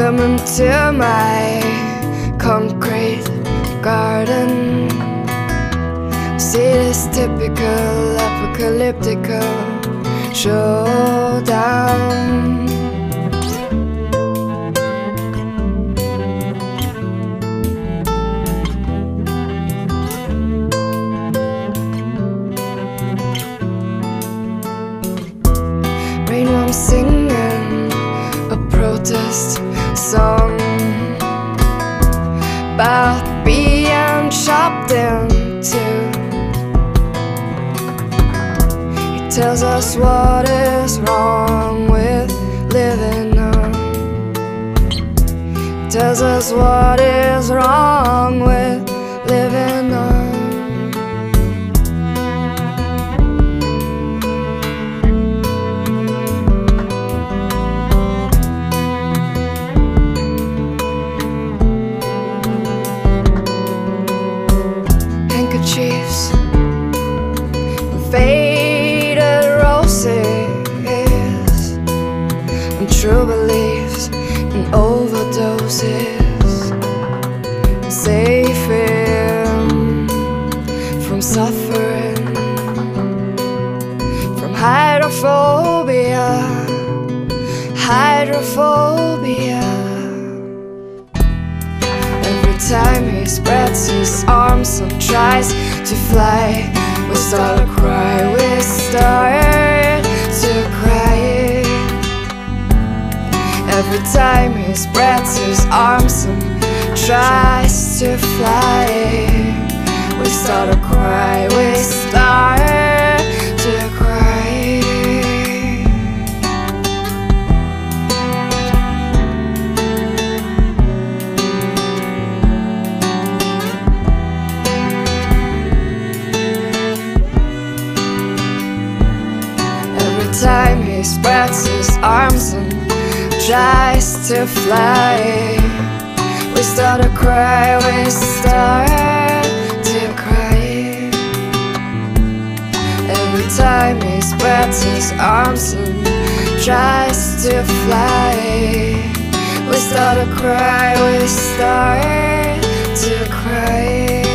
Welcome to my concrete garden. See this typical apocalyptical showdown. Rainworm singing a protest song about being chopped in two. He tells us what is wrong with living on. He tells us what is wrong with living on. Handkerchiefs, faded roses, and true beliefs and overdoses, saving from suffering, from hydrophobia, hydrophobia. Every time he spreads his arms and tries to fly, we start to cry, we start to cry. Every time he spreads his arms and tries to fly, we start to cry, we start to cry. Every time he spreads his arms and tries to fly, we start to cry, we start to cry. Every time he spreads his arms and tries to fly, we start to cry, we start to cry.